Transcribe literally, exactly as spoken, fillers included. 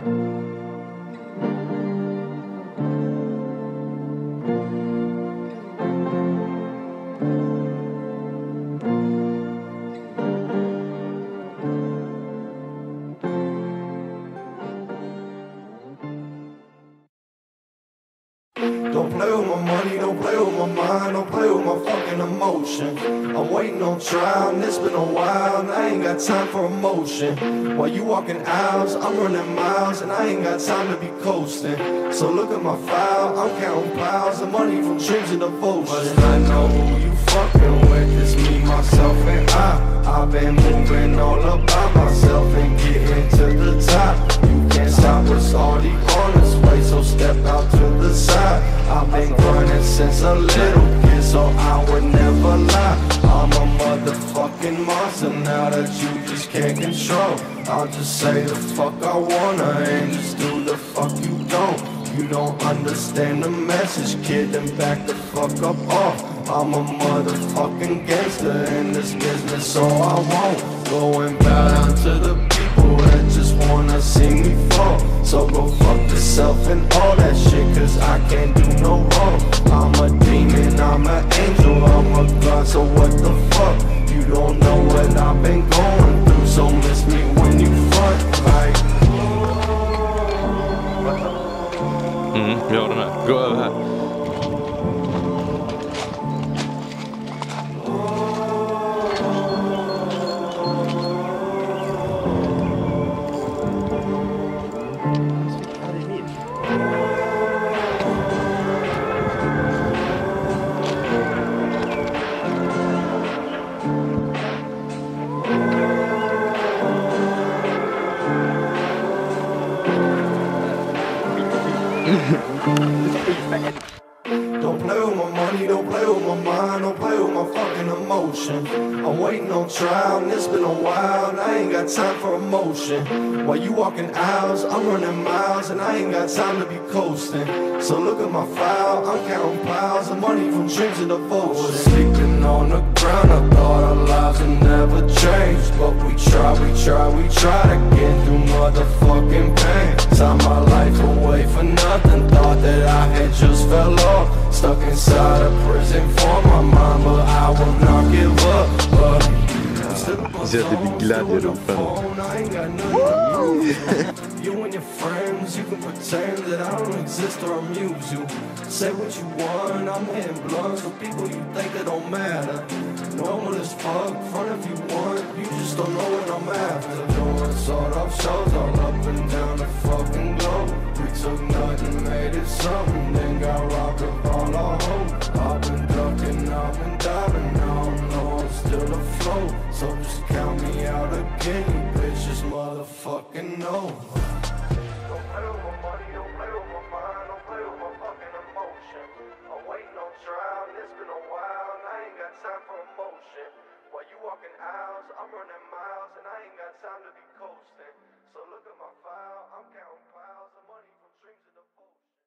Don't play with my money, don't play with my mind, don't play with my fucking emotion. I'm waiting on trial, and it's been a while, and I ain't got time for emotion. While you walking aisles, I'm running miles, and I ain't got time to be coasting. So look at my file, I'm counting piles of money from dreams and devotion. But I know who you fucking with, it's me, myself, and I. I've been moving all up by myself and getting to the top. You can't stop us all the corners. So step out to the side. I've been grinding since a little kid, so I would never lie. I'm a motherfucking monster now that you just can't control. I'll just say the fuck I wanna and just do the fuck you don't. You don't understand the message, kid, then back the fuck up off. I'm a motherfucking gangster in this business, so I won't go and bow down to the people that just wanna see me fall. So go fuck yourself and all that shit, cause I can't do no wrong. I'm a demon, I'm an angel, I'm a god, so what the fuck? You don't know what I've been going through, so miss me when you front, like. Mm, gör den här, gå över här. Don't play with my money, don't play with my mind, don't play with my fucking emotion. I'm waiting on trial, and it's been a while, and I ain't got time for emotion. While you walking aisles, I'm running miles, and I ain't got time to be coasting. So look at my file, I'm counting piles of money from dreams and devotion. Sleeping on the ground, I thought our lives would never change, but we try, we try, we try to get through motherfucking pain. Time my life away for nothing, thought that I had just fell off. Stuck inside a prison for my mind, but I will not give up. But you and your friends, you can pretend that I don't exist or amuse you. Say what you want, I'm hitting blunts for people you think that don't matter. Normal as fuck, fun if you want, you just don't know what I'm after. Doing sort of shows all up and down the fucking globe. We took nothing, made it something, then got robbed of all our hope. I've been ducking, I've been diving, now I know I'm still afloat. So just count me out again, you bitches motherfucking know. While you walking aisles, I'm running miles, and I ain't got time to be coasting. So look at my file, I'm counting.